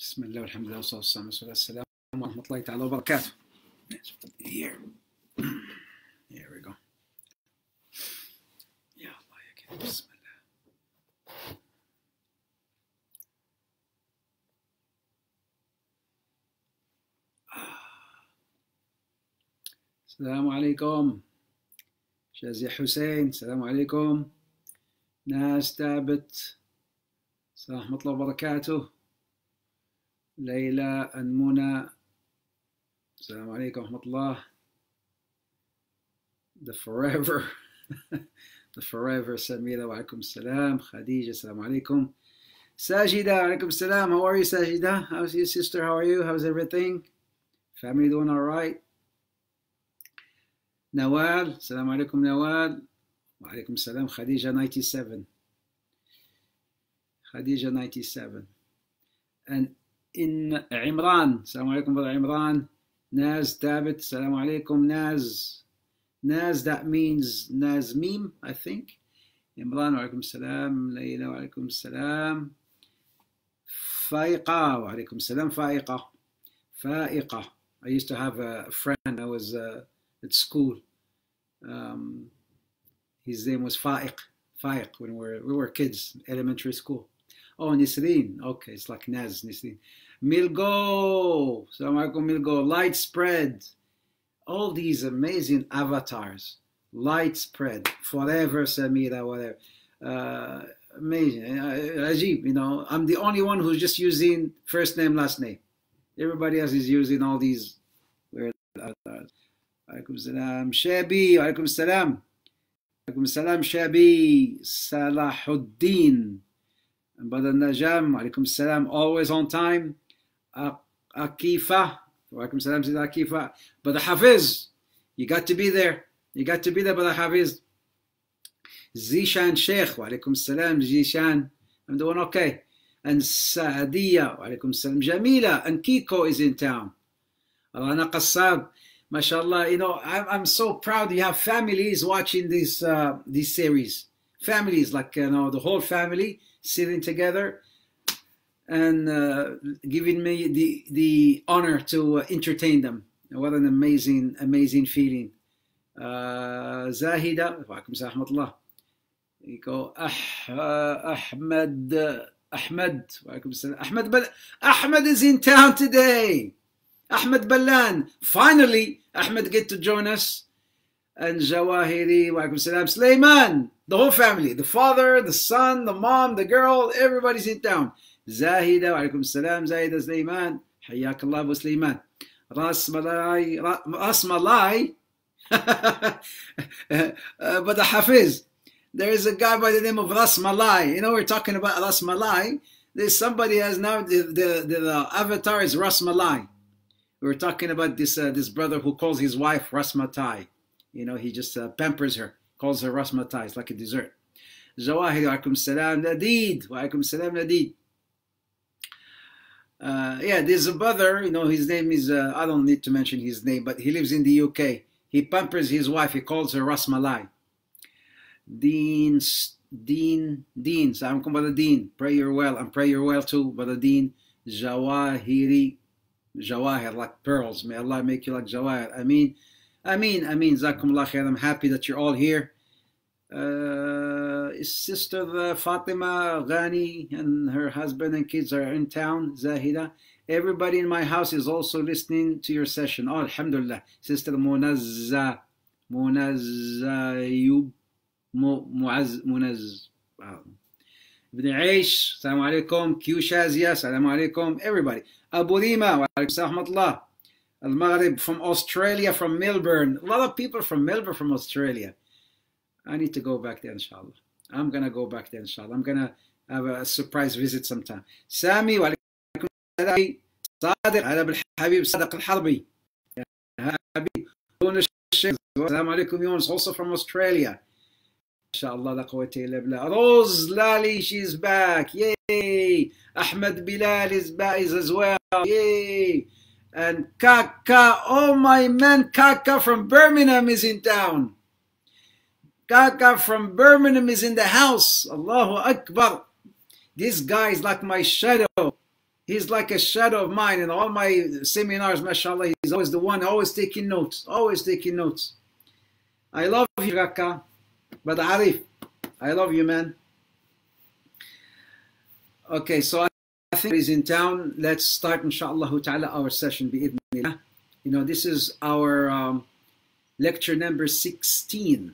بسم الله والحمد لله والصلاة والسلام ورحمة الله تعالى وبركاته. Here. Here we go. يا الله يا كريم بسم الله. السلام عليكم. شازي حسين السلام عليكم. ناس ثابت ورحمة الله وبركاته. ليلى and Muna. Assalamu alaikum wa rahmatullah. The forever Samira wa alaikum salam. Khadija, assalamu alaikum. Sajida, alaikum salam. How are you, Sajida? How's your sister? How are you? How's everything? Family doing all right? Nawal, assalamu alaikum Nawal. Wa alaikum salam. Khadija 97. Khadija 97. And in Imran, assalamu alaikum brother Imran. Naz David, assalamu alaikum Naz. Naz, that means Nazmeem, I think. Imran, wa alaikum salam. Layla, wa alaikum salam. Faiqa, wa alaikum salam. Faiqa. Faiqa. I used to have a friend. I was at school. His name was Faiq. Faiq when we were kids, elementary school. Oh, Nisreen. Okay, it's like Naz, Nisreen. Milgo. Assalamu alaikum, Milgo. Light spread. All these amazing avatars. Light spread. Forever, Samira, whatever. Amazing. Rajib, you know. I'm the only one who's just using first name, last name. Everybody else is using all these weird avatars. Alaikum salam. Shabi. Alaikum salam. Alaikum salam, Shabi. Salahuddin. And brother Najam, alaikum salam, always on time. Akifa, alaikum salam, Sayyidah Akifa. Brother Hafiz, you got to be there. You got to be there, brother Hafiz. Zishan Sheikh, alaikum salam, Zishan. I'm doing okay. And Saadiya, alaikum salam, Jamila. And Kiko is in town. Rana Qassab, mashallah. You know, I'm so proud you have families watching this series. Families, like, you know, the whole family. Sitting together and giving me the honor to entertain them. What an amazing, amazing feeling. Zahida, welcome to Ahmadullah. You go, Ahmed, welcome to Ahmed is in town today. Ahmed Balan, finally, Ahmed get to join us. And Jawahiri, welcome salam, Slayman. The whole family, the father, the son, the mom, the girl, everybody's in town. Zahida, wa alaikum salam, Zahida Slayman. Hayyakallah wa Slayman. Rasmalai. But the Hafiz, there is a guy by the name of Rasmalai. You know, we're talking about Rasmalai. There's somebody has now, the avatar is Rasmalai. We're talking about this brother who calls his wife Rasmatai. You know, he just pampers her. Calls her Rasmatai, it's like a dessert. Jawahiri, wa alaikum salam, Nadid, wa alaikum salam, Nadid. Yeah, there's a brother, you know, his name is, I don't need to mention his name, but he lives in the UK. He pampers his wife, he calls her Rasmalai. Deen, salam alaikum, brother Deen. Pray you're well, and pray you're well too, brother Deen. Jawahiri, Jawahir, like pearls. May Allah make you like Jawahir. I mean, Zakumullah khair. I'm happy that you're all here. Sister Fatima Ghani and her husband and kids are in town, Zahida. Everybody in my house is also listening to your session. Oh, alhamdulillah. Sister Munazza, Ibn Aish, salamu alaikum. Q Shazia, salamu alaikum. Everybody. Abu Rima, wa alaikum salam. Al-Maghrib from Australia, from Melbourne. A lot of people from Melbourne, from Australia. I need to go back there, inshallah. I'm going to go back there, inshallah. I'm going to have a surprise visit sometime. Sami, wa alaikum salam. Sadiq, Arab al-Habib, Sadiq al-Harbi. Habib, Yunus Sheikh. Assalamu alaikum, Yunus, also from Australia. Inshallah, la quwwata illa billah. Rose Lali, she's back. Yay. Ahmed Bilal is back as well. Yay. And Kaka, oh my man, Kaka from Birmingham is in town. Kaka from Birmingham is in the house. Allahu Akbar. This guy is like my shadow. He's like a shadow of mine in all my seminars, mashallah. He's always the one, always taking notes, always taking notes. I love you, Kaka, but Arif, I love you, man. Okay, so I think he's in town. Let's start, inshallah ta'ala, our session, bi'idhnillah. You know, this is our lecture number 16.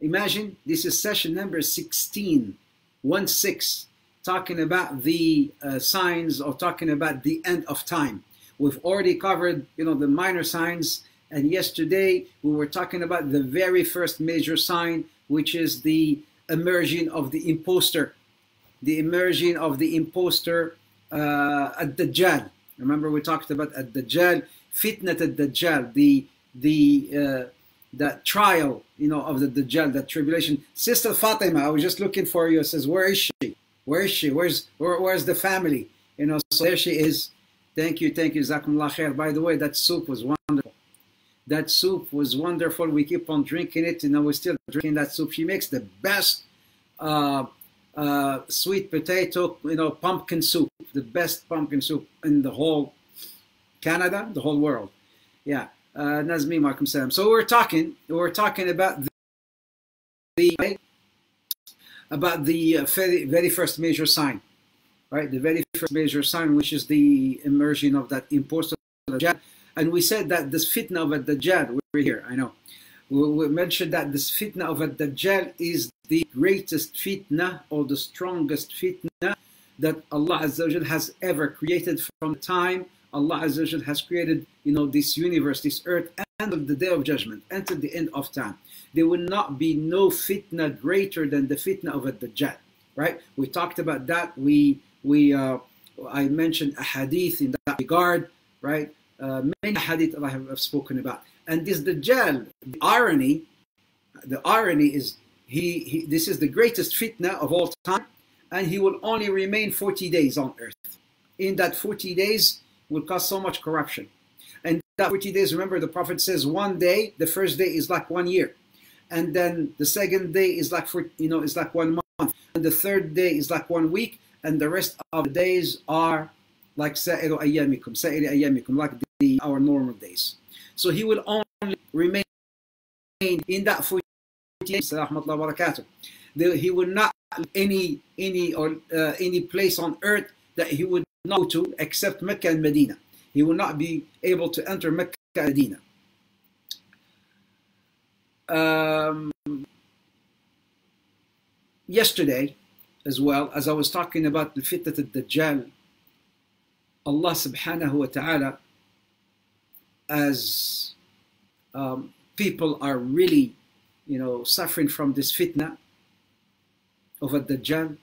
Imagine, this is session number 16, 1-6. Talking about the signs, or talking about the end of time. We've already covered, you know, the minor signs, and yesterday we were talking about the very first major sign, which is the emerging of the imposter, ad-dajjal. Remember, we talked about ad-dajjal, fitnat ad-dajjal, the trial, you know, of the dajjal, the tribulation. Sister Fatima, I was just looking for you. It says, where is she? Where is she? Where's the family? You know, so there she is. Thank you, thank you. Jazakumullah khair. By the way, that soup was wonderful. That soup was wonderful. We keep on drinking it, and we're still drinking that soup. She makes the best sweet potato, you know, pumpkin soup. The best pumpkin soup in the whole Canada, the whole world. Yeah. Nazmeem, Markham Salam. So we're talking about the very first major sign, right? The very first major sign, which is the emerging of that imposter, Dajjal. And we said that this fitna of ad-Dajjal, we're here, I know. We mentioned that this fitna of ad-Dajjal is the greatest fitna, or the strongest fitna, that Allah Azza wa Jal has ever created. From the time Allah Azza wa Jal has created, you know, this universe, this earth, and of the Day of Judgment, until the end of time, there will not be no fitna greater than the fitna of ad-Dajjal, right? We talked about that. I mentioned a hadith in that regard, right? Many hadith that I have spoken about. And this Dajjal, the irony is, this is the greatest fitna of all time, and he will only remain 40 days on earth. In that 40 days will cause so much corruption. And that 40 days, remember, the Prophet says one day, the first day is like 1 year. And then the second day is like, it's like 1 month. And the third day is like 1 week. And the rest of the days are like Sa'iru Ayyamikum, Sa'iru Ayyamikum, like our normal days. So he will only remain in that 40 days. He will not leave any place on earth that he would not go to, except Mecca and Medina. He will not be able to enter Mecca and Medina. Yesterday, as well, as I was talking about the fitnat ad-Dajjal, Allah subhanahu wa ta'ala, as people are really, you know, suffering from this fitna of ad-Dajjal,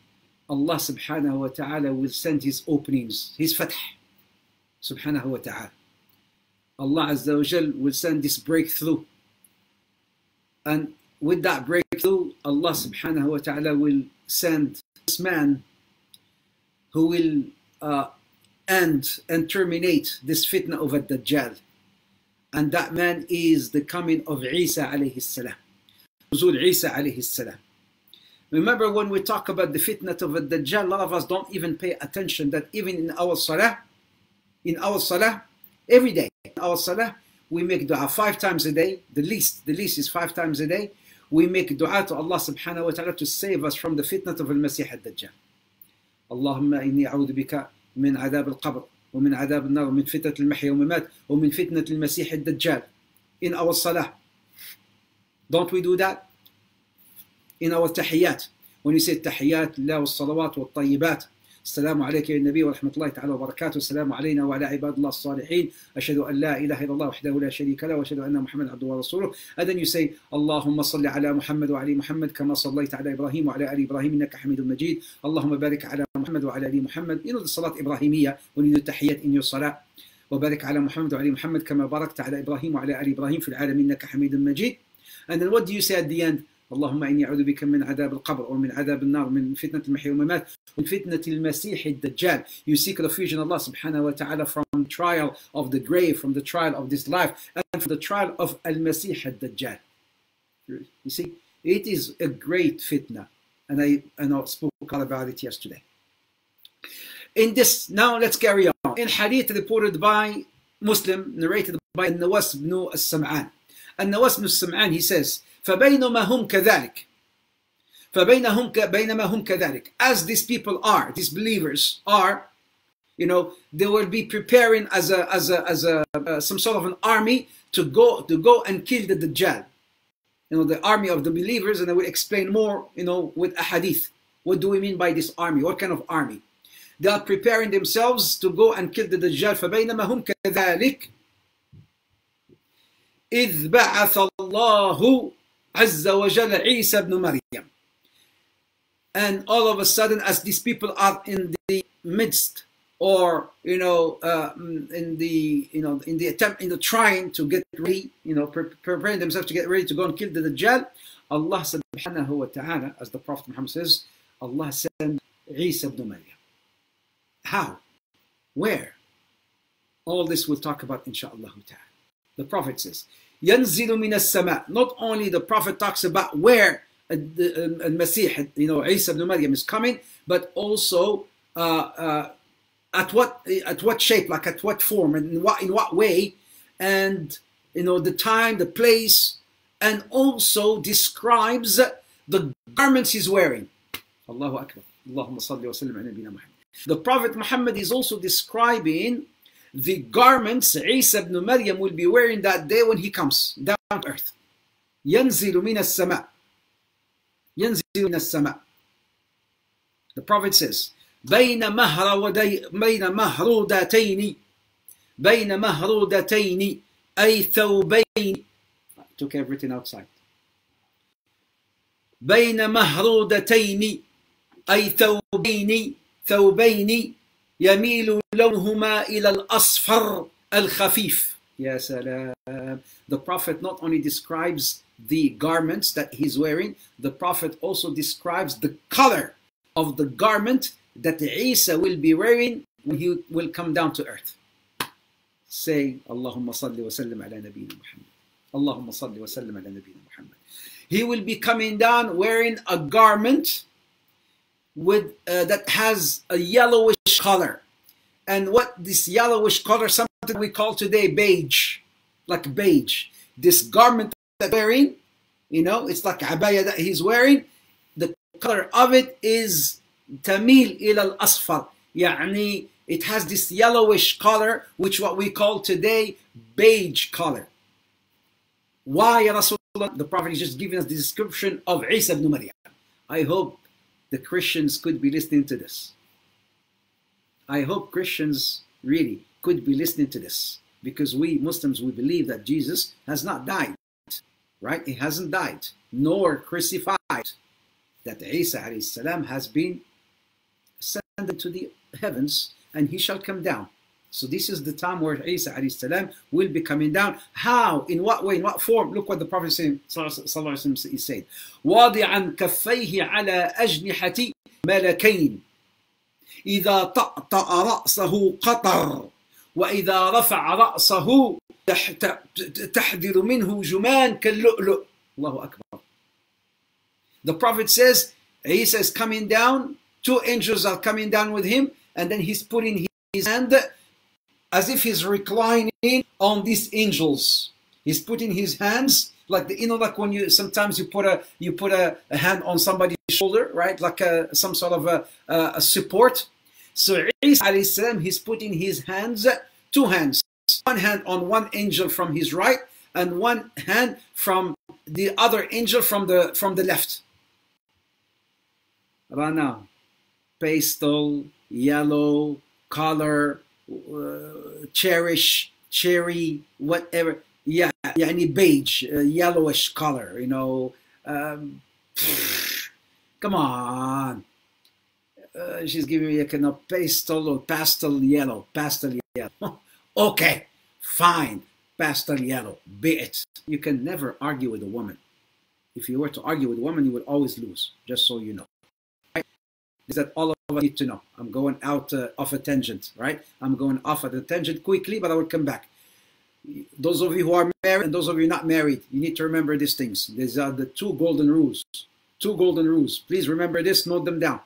Allah subhanahu wa ta'ala will send his openings, his fath. Subhanahu wa ta'ala. Allah Azza wa Jal will send this breakthrough. And with that breakthrough, Allah subhanahu wa ta'ala will send this man who will end and terminate this fitna of ad-Dajjal. And that man is the coming of Isa alayhi salam. Nuzul Isa alayhi salam. Remember, when we talk about the fitna of ad-Dajjal, a lot of us don't even pay attention that even in our salah, every day, in our salah, we make dua 5 times a day. The least is 5 times a day. We make dua to Allah subhanahu wa ta'ala to save us from the fitnat of al-Masih ad-Dajjal. Allahumma inni a'udhu bika min adab al-qabr, wa min adab al-nar, wa min fitnat al-mahya wa mamat, wa min fitnat al-Masih ad-Dajjal. In our salah, don't we do that? In our tahiyyat, when you say tahiyyat, la wa salawat wa tayyibat, السلام عليك يا النبي ورحمة الله تعالى وبركاته السلام علينا وعلى عباد الله الصالحين أشهد أن لا إله إلا الله وحده لا شريك له وأشهد أن محمد عبده ورسوله أذن يسي اللهم صل على محمد وعلى محمد كما صليت على إبراهيم وعلى آل إبراهيم إنك حميد مجيد اللهم بارك على محمد وعلى آل محمد إن الصلاة إبراهيمية ونريد التحيات إن الصلاة وبارك على محمد وعلى محمد كما باركت على إبراهيم وعلى آل إبراهيم في العالمين إنك حميد مجيد and then what do you say at the end اللهم إني أعوذ بك من عذاب القبر ومن عذاب النار ومن فتنة المحيا والممات ومن فتنة المسيح الدجال You seek refuge in Allah subhanahu wa ta'ala from the trial of the grave, from the trial of this life, and from the trial of al-Masih ad-Dajjal. You see, it is a great fitna, and I spoke about it yesterday. In this, now let's carry on. In hadith reported by Muslim, narrated by Nawas ibn al-Sam'an. And Nawas ibn al-Sam'an, he says, فَبَيْنَمَا هُمْ كَذَلِكَ فَبَيْنَمَا هُمْ كَذَلِكَ. As these people are, these believers are, you know, they will be preparing some sort of an army to go and kill the Dajjal. You know, the army of the believers, and I will explain more, you know, with a hadith. What do we mean by this army? What kind of army? They are preparing themselves to go and kill the Dajjal. فَبَيْنَمَا هُمْ كَذَلِكَ إِذْ بَعَثَ اللَّهُ عَزَّ وَجَلَ عِيسَى ibn Maryam. And all of a sudden, as these people are in the midst, or you know, in the trying to get ready, you know, preparing themselves to get ready to go and kill the Dajjal, Allah subhanahu wa ta'ala, as the Prophet Muhammad says, Allah sent Isa ibn Maryam. How? Where? All this we'll talk about, inshaAllah ta'ala. The Prophet says, يَنْزِلُ مِنَ السَّمَاءِ. Not only the Prophet talks about where al-Masih, you know, Isa ibn Maryam is coming, but also at what shape, like at what form, and in what way, and you know, the time, the place, and also describes the garments he's wearing. Allahu Akbar. Allahumma salli wa sallim ala nabiyyina Muhammad. The Prophet Muhammad is also describing the garments Isa ibn Maryam will be wearing that day when he comes down to earth. يَنْزِلُ مِنَ السَّمَاءِ. يَنْزِلُ مِنَ السَّمَاءِ. The Prophet says, بَيْنَ مَهْرُودَتَيْنِ أَيْ ثَوْبَيْنِ. I took everything outside. بَيْنَ مَهْرُودَتَيْنِ أَيْ ثَوْبَيْنِ ثوبين يميل لونهما إلى الأصفر الخفيف. Ya salam. The Prophet not only describes the garments that he's wearing, the Prophet also describes the color of the garment that Isa will be wearing when he will come down to earth. Say, Allahumma salli wa sallim ala nabiyyina Muhammad. Allahumma salli wa sallim ala nabiyyina Muhammad. He will be coming down wearing a garment with that has a yellowish color, and what this yellowish color, something we call today beige, like beige. This garment that he's wearing, you know, it's like abaya that he's wearing. The color of it is tamil ila al-asfar, yani it has this yellowish color, which what we call today beige color. Why, Ya Rasulullah? The Prophet is just giving us the description of Isa ibn Maryam. I hope the Christians could be listening to this. I hope Christians really could be listening to this, because we Muslims, we believe that Jesus has not died, right? He hasn't died, nor crucified. That Isa alayhi salam has been ascended to the heavens, and he shall come down. So this is the time where Isa alayhi salam will be coming down. How? In what way? In what form? Look what the Prophet said. He said, وَاضِعًا كَفَّيْهِ عَلَىٰ أَجْنِحَةِ مَلَكَيْنِ إِذَا طَأْطَأَ رَأْسَهُ قَطَرْ وَإِذَا رَفَعَ رَأْسَهُ تَحْدِرُ مِنْهُ جُمَانْ كَاللُؤْلُؤْ. Allahu Akbar. The Prophet says, Isa is coming down, two angels are coming down with him, and then he's putting his hand as if he's reclining on these angels. He's putting his hands like the, you know, like when you sometimes you put a hand on somebody's shoulder, right? Like some sort of a support. So Isa alayhi salam, he's putting his hands, two hands, one hand on one angel from his right, and one hand from the other angel from the left. Rana, pastel, yellow, color. Cherish, cherry, whatever, yeah, any beige, yellowish color, you know. Come on, she's giving me a kind of pastel or pastel yellow. Okay, fine, pastel yellow, be it. You can never argue with a woman. If you were to argue with a woman, you would always lose. Just so you know, right? Is that all? I need to know. I'm going out off a tangent, right? I'm going off at a tangent quickly, but I will come back. Those of you who are married and those of you not married, you need to remember these things. These are the two golden rules. Two golden rules. Please remember this. Note them down.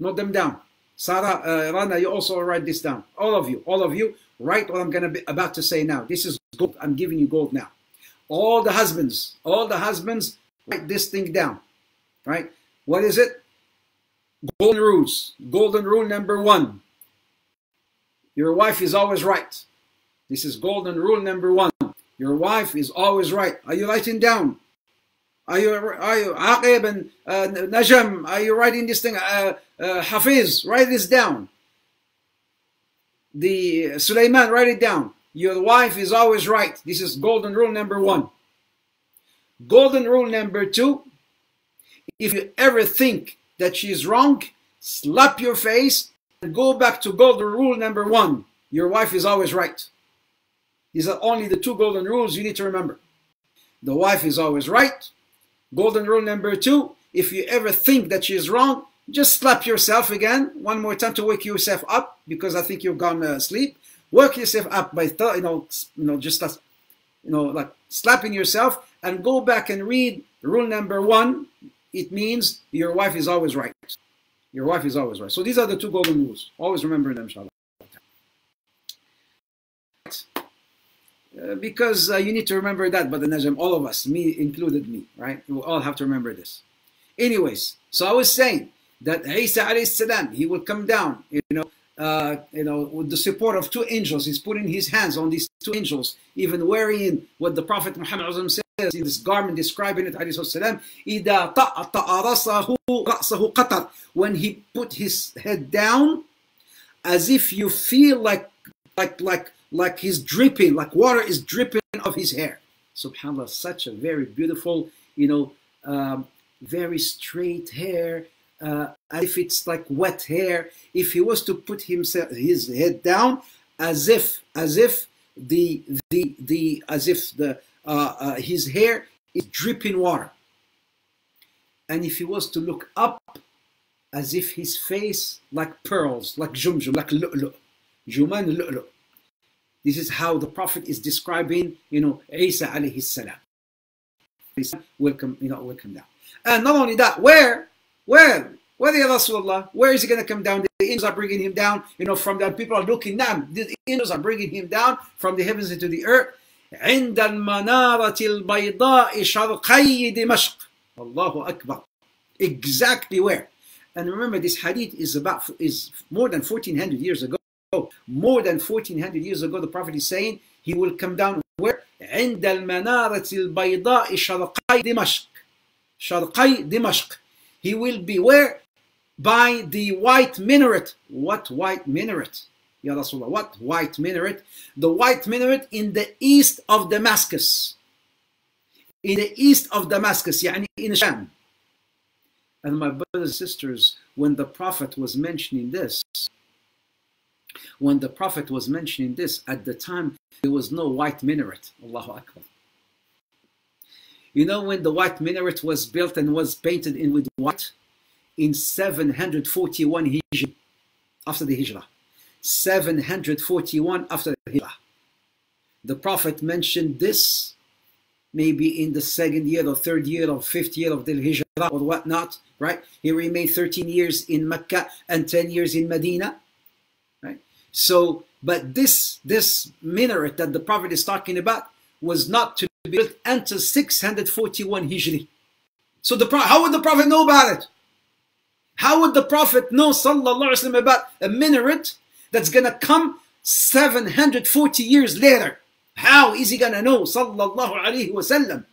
Note them down. Sarah, Rana, you also write this down. All of you, write what I'm about to say now. This is gold. I'm giving you gold now. All the husbands, write this thing down. Right? What is it? Golden rules. Golden rule number one. Your wife is always right. This is golden rule number one. Your wife is always right. Are you writing down? Are you Aqib and Najam? Are you writing this thing? Hafiz, write this down. The Sulaiman, write it down. Your wife is always right. This is golden rule number one. Golden rule number two. If you ever think that she's wrong, slap your face and go back to golden rule number one. Your wife is always right. These are only the two golden rules you need to remember. The wife is always right. Golden rule number two, if you ever think that she is wrong, just slap yourself again one more time to wake yourself up, because I think you've gone asleep. Wake yourself up by like slapping yourself, and go back and read rule number one. It means your wife is always right. Your wife is always right. So these are the two golden rules. Always remember them, inshallah. Because you need to remember that, but the Najm, all of us, me included, right? We all have to remember this. Anyways, so I was saying that Isa alayhi salam, he will come down, with the support of two angels. He's putting his hands on these two angels, even wearing what the Prophet Muhammad says in this garment, describing it, alayhi salam, إِذَا طَعْطَعَ رَأْسَهُ قَطَرْ, when he put his head down, as if you feel like he's dripping, like water is dripping off his hair. SubhanAllah, such a very beautiful, very straight hair, as if it's like wet hair. If he was to put his head down, as if his hair is dripping water. And if he was to look up, as if his face like pearls, like jumjum, like lu'lu, juman lu'lu. This is how the Prophet is describing, Isa alayhi salam. Welcome down. And not only that, where ya Rasulullah? Where is he going to come down? The angels are bringing him down, from the people are looking down. The angels are bringing him down from the heavens into the earth. عند المنارة البيضاء شرقي دمشق. Allahu Akbar. Exactly where. And remember, this hadith is more than 1400 years ago. More than 1400 years ago, the Prophet is saying he will come down where? عند المنارة البيضاء شرقي دمشق. شرقي دمشق. He will be where? By the white minaret. What white minaret? Ya Rasulullah, what white minaret? The white minaret in the east of Damascus. In the east of Damascus, يعني in Sham. And my brothers and sisters, when the Prophet was mentioning this, at the time, there was no white minaret. Allahu Akbar. When the white minaret was built and was painted in with white in 741 Hijri, after the Hijrah. 741 after the Hijrah. The Prophet mentioned this maybe in the second year or third year or fifth year of the Hijrah or whatnot, right? He remained 13 years in Mecca and 10 years in Medina. So, but this minaret that the Prophet is talking about was not to be built until 641 Hijri. So how would the Prophet know about it? How would the Prophet know, sallallahu alaihi wasallam, about a minaret that's gonna come 740 years later? How is he gonna know, sallallahu alaihi wasallam?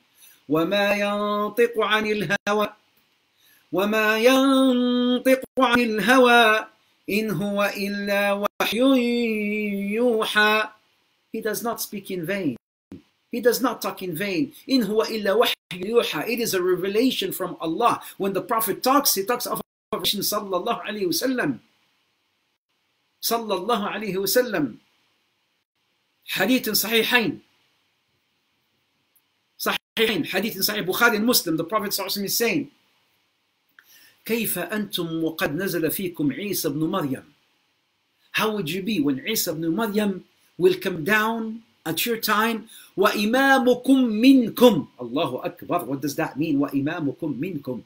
وَمَا يَنطِقُ عَنِ الْهَوَى وَمَا يَنطِقُ عَنِ الْهَوَى إِنْ هُوَ إِلَّا وَحْيٌ يُوحَى. He does not speak in vain. He does not talk in vain. إِنْ هُوَ إِلَّا وَحْيٌ يُوحَى. It is a revelation from Allah. When the Prophet talks, he talks of a revelation, sallallahu alayhi wasallam. Sallallahu alayhi wasallam. Hadith in Sahihain. Hadith in Sahih Bukhari and Muslim. The Prophet is saying, كيف أنتم وقد نزل فيكم عيسى بن مريم. How would you be when Isa ibn Maryam will come down at your time? وَإِمَامُكُمْ مِنْكُمْ. Allahu Akbar. What does that mean? وَإِمَامُكُمْ مِنْكُمْ.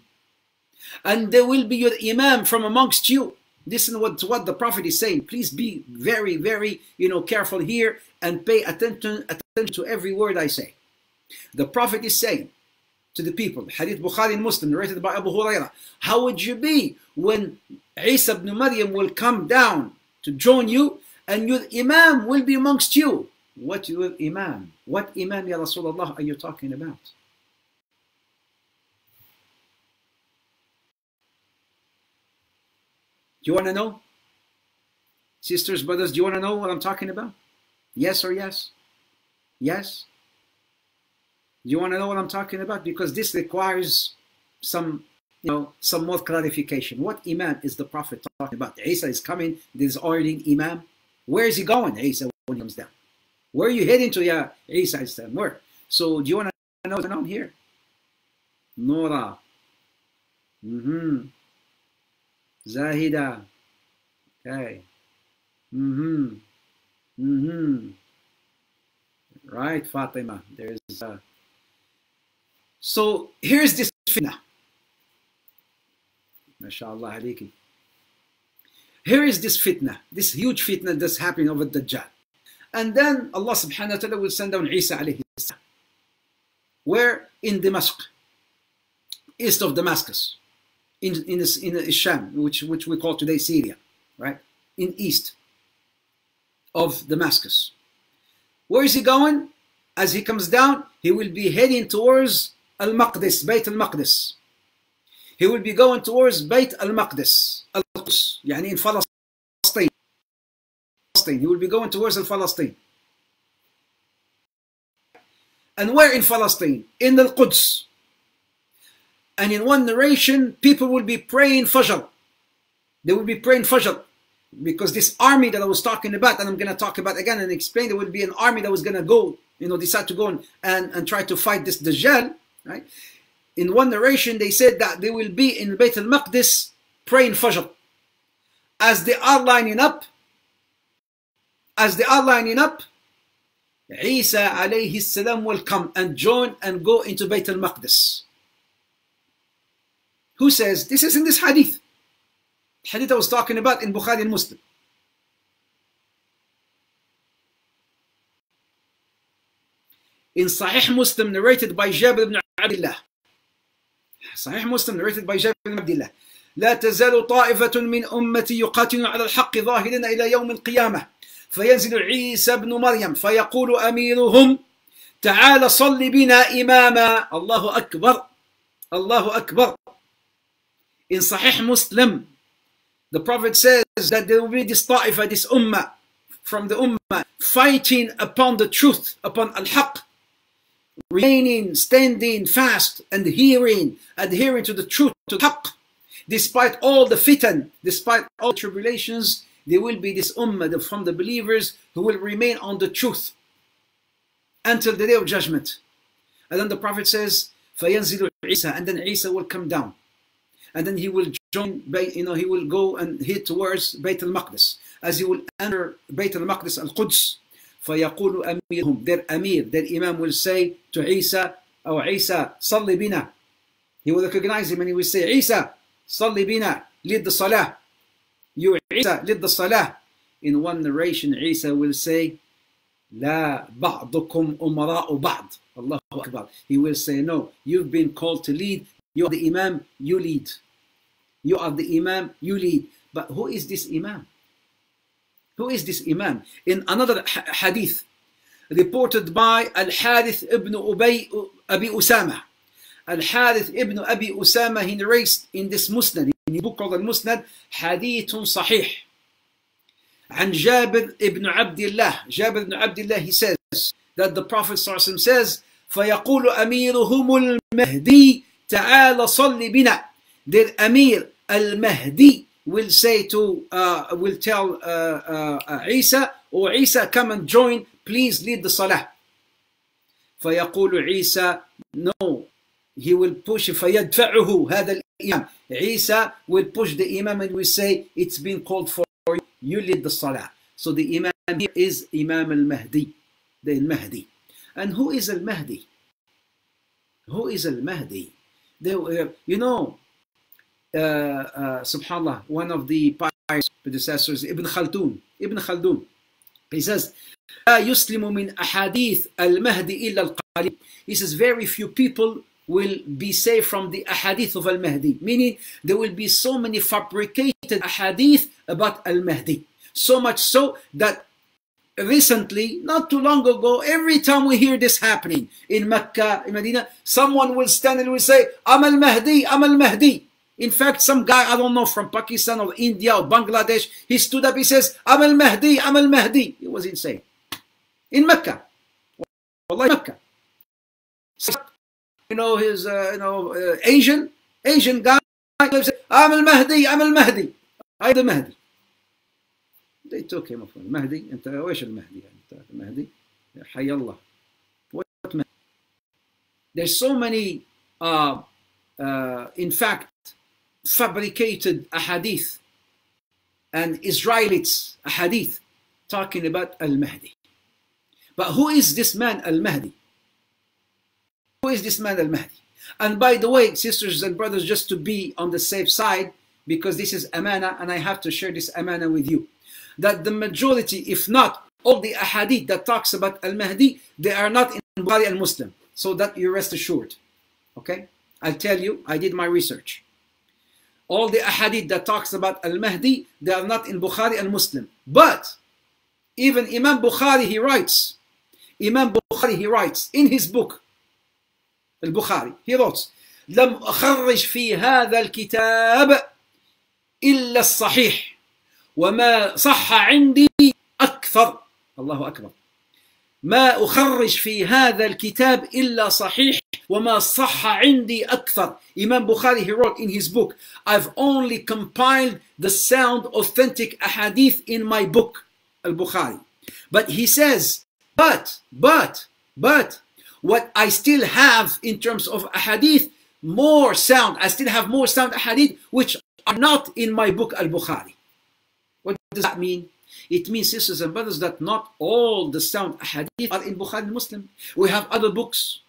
And there will be your imam from amongst you. Listen what the Prophet is saying. Please be very, very, careful here and pay attention to every word I say. The Prophet is saying to the people, Hadith Bukhari and Muslim, narrated by Abu Hurairah, how would you be when Isa ibn Maryam will come down to join you and your imam will be amongst you? What your imam? What imam, ya Rasulullah, are you talking about? Do you want to know? Sisters, brothers, do you want to know what I'm talking about? Yes or yes? Yes? Do you want to know what I'm talking about? Because this requires some some more clarification. What imam is the Prophet talking about? Isa is coming, this ordering imam. Where is he going, Isa, when he comes down? Where are you heading to, ya Isa? Where? So do you want to know what's going on here? Nora. Zahida. Okay. Right, Fatima. There's so here's this fitna. MashaAllah aliki. Here is this fitna, this huge fitna that's happening over the Dajjal. And then Allah subhanahu wa ta'ala will send down Isa alayhi salam. Where? In Damascus, east of Damascus, in Sham, which we call today Syria, right? In east of Damascus. Where is he going? As he comes down, he will be heading towards Al-Maqdis, Bayt Al-Maqdis. He will be going towards Bayt Al-Maqdis, Al-Quds, yani in Palestine. He will be going towards Al-Palestine. And where in Palestine? In Al-Quds. And in one narration, people will be praying Fajr. They will be praying Fajr. Because this army that I was talking about, and I'm going to talk about again and explain, there will be an army that was going to go, decide to go and try to fight this Dajjal, right? In one narration, they said that they will be in Bayt al-Maqdis praying Fajr. As they are lining up, Isa alayhi salam will come and join and go into Bayt al-Maqdis. Who says? This is in this hadith. Hadith I was talking about in Bukhari and Muslim. In Sahih Muslim, narrated by Jabir ibn Abdullah. صحيح مسلم narrated by Shaykh Rida. لا تزال طائفة من أمتي يقاتلون على الحق ظاهرين إلى يوم القيامة فينزل عيسى ابن مريم فيقول أميرهم تعال صل بنا إماما. الله أكبر, الله أكبر. In Sahih Muslim, the Prophet says that there will be this ta'ifa, this ummah from the ummah fighting upon the truth, upon al-haq, remaining, standing fast, and adhering to the truth, to haqq. Despite all the fitan, despite all the tribulations, there will be this ummah from the believers who will remain on the truth until the day of judgment. And then the Prophet says, فَيَنْزِلُ عِيسَى, and then Isa will come down. And then he will join, he will go and head towards Bayt al-Maqdis. As he will enter Bayt al-Maqdis al-Quds, فَيَقُولُ أَمِيرُهُمْ, their Amir, their Imam will say to Isa, oh Isa, صَلِّ بِنَا. He will recognize him and he will say, Isa, صَلِّ بِنَا, lead the salah. You Isa, lead the salah. In one narration, Isa will say, لَا بَعْضُكُمْ أُمَرَاءُ بَعْضُ. Allahu Akbar. He will say, no, you've been called to lead. You are the Imam, you lead. You are the Imam, you lead. But who is this Imam? Who is this Imam? In another hadith reported by Al-Harith ibn Abi Usama. Al-Harith ibn Abi Usama, he narrates in this Musnad, in the book called Al-Musnad, Hadithun Sahih. And Jabir ibn Abdullah, he says that the Prophet says, فَيَقُولُ أَمِيرُهُمُ الْمَهْدِي تَعَالَ صَلِّ بِنَا. Their Amir Al-Mahdi will say to, will tell Isa, or Isa, come and join, please lead the salah. فَيَقُولُ Isa, no, he will push, فَيَدْفَعُهُ هَذَا الْإِمَامِ. Isa will push the Imam and will say, it's been called for you, you lead the salah. So the Imam here is Imam Al-Mahdi, the Al-Mahdi. And who is Al-Mahdi? Who is Al-Mahdi? Subhanallah, one of the predecessors, Ibn Khaldun. He says, he says, very few people will be saved from the ahadith of al-Mahdi, meaning there will be so many fabricated ahadith about al-Mahdi, so much so that recently, not too long ago, every time we hear this happening in Mecca, in Medina, someone will stand and will say, I'm al-Mahdi, I'm al-Mahdi. In fact, some guy, I don't know, from Pakistan or India or Bangladesh, he stood up, he says, I'm al-Mahdi, I'm al-Mahdi. It was insane. In Mecca. Wallahi, Mecca. So, you know, his, Asian guy, says, I'm al-Mahdi, I'm al-Mahdi. I'm the Mahdi. They took him off. Mahdi, أنت وإيش المهدي؟ أنت المهدي؟ حي الله. What Mahdi? There's so many, in fact, fabricated ahadith and Israelites ahadith talking about al-Mahdi. But who is this man al-Mahdi? Who is this man al-Mahdi? And by the way, sisters and brothers, just to be on the safe side, because this is amana and I have to share this amana with you, that the majority, if not all the ahadith that talks about al-Mahdi, they are not in Bukhari and Muslim. So that you rest assured. Okay? I'll tell you, I did my research. All the ahadith that talks about al-Mahdi, they are not in Bukhari and Muslim. But even Imam Bukhari, he writes in his book, Al-Bukhari, he wrote, لم أخرج في هذا الكتاب إلا الصحيح وما صح عندي أكثر. الله أكبر. ما أخرج في هذا الكتاب إلا صحيح وما صح عندي أكثر. Imam Bukhari, he wrote in his book, I've only compiled the sound authentic ahadith in my book, Al-Bukhari. But he says, but, what I still have in terms of ahadith, more sound, I still have more sound ahadith which are not in my book, Al-Bukhari. What does that mean? It means, sisters and brothers, that not all the sound ahadith are in Bukhari and Muslim. We have other books,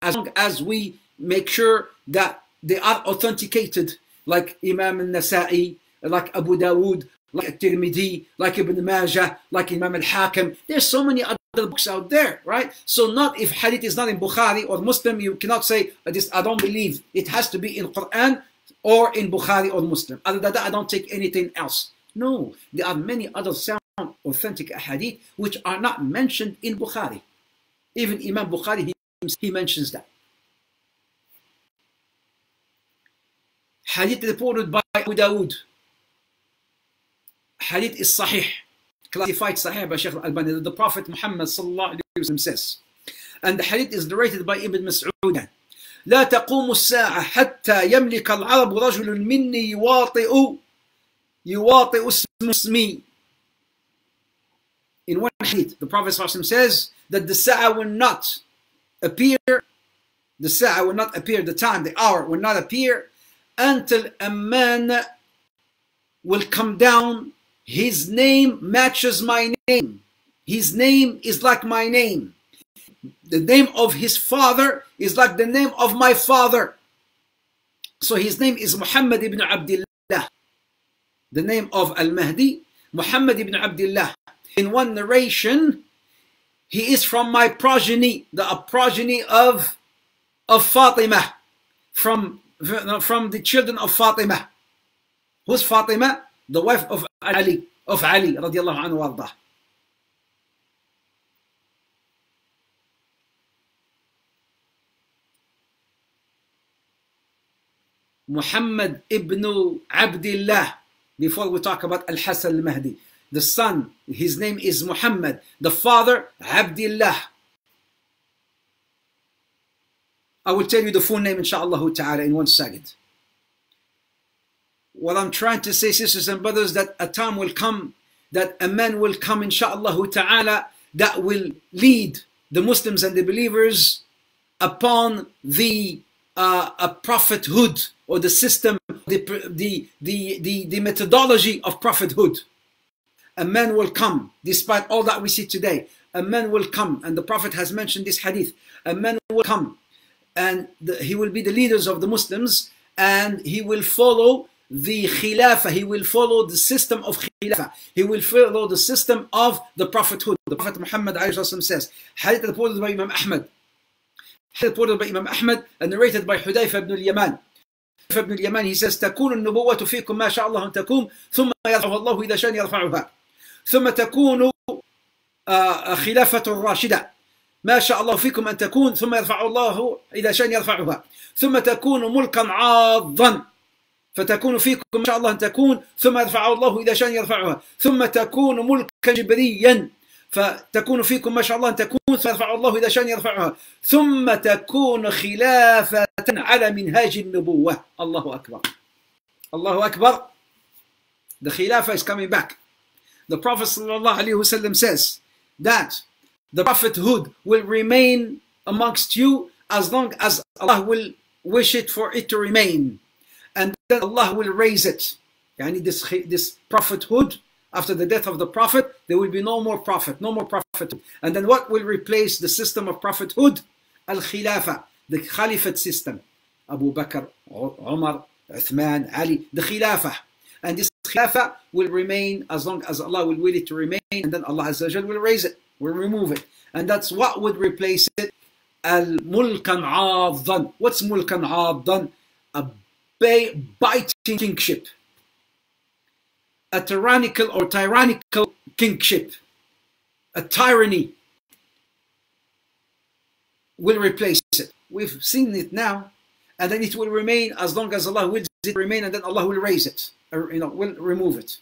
as long as we make sure that they are authenticated, like Imam al-Nasa'i, like Abu Dawood, like Tirmidhi, like Ibn Majah, like Imam al-Hakim. There's so many other books out there, right? So not if hadith is not in Bukhari or Muslim, you cannot say, I don't believe. It has to be in Quran or in Bukhari or Muslim. Other than that, I don't take anything else. No, there are many other sound authentic ahadith which are not mentioned in Bukhari. Even Imam Bukhari, he mentions that. Hadith reported by Abu Dawood. Hadith is sahih, classified sahih by Shaykh al-Albani. The Prophet Muhammad sallallahu alayhi wa sallam says, and the hadith is narrated by Ibn Mas'ud, لا تقوم الساعة حتى يملك العرب رجل مني يواطئ اسمي. In one hadith, the Prophet says that the time, the hour will not appear until a man will come down, his name matches my name, his name is like my name, the name of his father is like the name of my father. So his name is Muhammad ibn Abdullah. The name of al-Mahdi, Muhammad ibn Abdullah. In one narration, he is from my progeny, the progeny of Fatima, from the children of Fatima. Who's Fatima? The wife of Ali, radiallahu anhu wardah. Muhammad ibn Abdullah. Before we talk about Al-Hasan al-Mahdi, the son, his name is Muhammad, the father, Abdullah. I will tell you the full name, inshaAllah ta'ala, in one second. What I'm trying to say, sisters and brothers, that a time will come, that a man will come, inshaAllah ta'ala, that will lead the Muslims and the believers upon the prophethood, or the system, the methodology of prophethood. A man will come, despite all that we see today, a man will come, and the Prophet has mentioned this hadith, a man will come, and he will be the leaders of the Muslims, and he will follow the Khilafah, he will follow the system of Khilafah, he will follow the system of the prophethood. The Prophet Muhammad says, hadith reported by Imam Ahmad, and narrated by Hudayfa ibn al-Yaman. Hudayfa ibn al-Yaman, he says, تَكُونُ النُّبُوَّةُ فِيكُمْ مَا شَاءَ اللَّهُ تَكُونُ ثُمَّ يَرْفَعُهَا اللَّهُ إِذَا شَاءَ يَرْفَعُهَا ثُمَّ تَكُونُ خِلَافَةُ الرَّاشِدَةُ ما شاء الله فيكم أن تكون ثم يرفع الله إذا شاء يرفعها ثم تكون ملكا عاضا فتكون فيكم ما شاء الله أن تكون ثم يرفع الله إذا شاء يرفعها ثم تكون ملكا جبريا فتكون فيكم ما شاء الله أن تكون ثم يرفع الله إذا شاء يرفعها ثم تكون خلافة على منهاج النبوة. الله أكبر, الله أكبر. The Khilafah is coming back. The Prophet ﷺ says that the prophethood will remain amongst you as long as Allah will wish it for it to remain. And then Allah will raise it. Yani this prophethood, after the death of the prophet, there will be no more prophet, no more prophethood. And then what will replace the system of prophethood? Al-Khilafah, the Caliphate system. Abu Bakr, Umar, Uthman, Ali, the Khilafah. And this Khilafah will remain as long as Allah will will it to remain, and then Allah Azza wa Jal will raise it. We'll remove it. And that's what would replace it. Al-mulkan aadhan. What's mulkan aadhan? A biting kingship. A tyrannical kingship. A tyranny will replace it. We've seen it now. And then it will remain as long as Allah wills it remain, and then Allah will raise it. Or, you know, will remove it.